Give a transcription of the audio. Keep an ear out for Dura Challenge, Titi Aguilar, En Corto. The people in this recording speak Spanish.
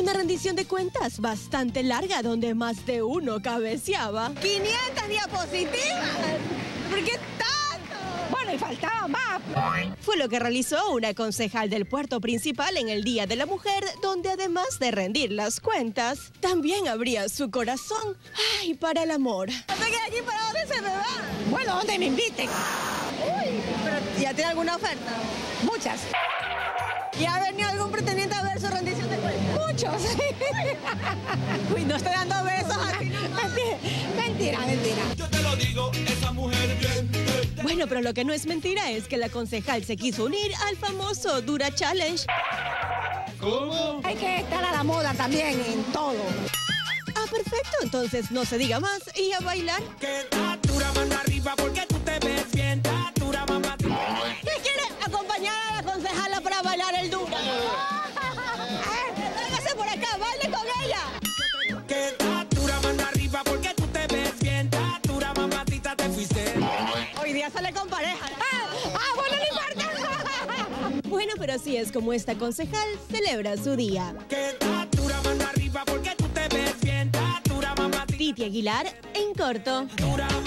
una rendición de cuentas bastante larga donde más de uno cabeceaba. ¡500 diapositivas! ¿Por qué tanto? Bueno, y faltaba más. Fue lo que realizó una concejal del puerto principal en el Día de la Mujer, donde además de rendir las cuentas, también abría su corazón, ¡ay!, para el amor. ¿Hasta que de aquí para dónde se me va? Bueno, donde me inviten. Uy, pero ¿ya tiene alguna oferta? Muchas. ¿Y ha venido algún pretendiente a ver su rendición de cuentas? Muchos. Uy, no estoy dando besos aquí. Mentira, mentira. Yo te lo digo, esa mujer bien. Bueno, pero lo que no es mentira es que la concejal se quiso unir al famoso Dura Challenge. ¿Cómo? Hay que estar a la moda también en todo. Ah, perfecto. Entonces no se diga más y a bailar. Que la Dura manda arriba porque tú te ves bien. La Dura manda arriba. ¿Qué quiere? Acompañar a la concejala para bailar el Dura. Hágase por acá, baile con ella. Que la Dura manda arriba porque tú te ves bien. La Dura mamatita te fuiste. Hoy día sale con pareja. Bueno, no importa. Bueno, pero así es como esta concejal celebra su día. Que la Dura manda arriba porque tú te ves bien. La Dura mamatita. Titi Aguilar, En Corto.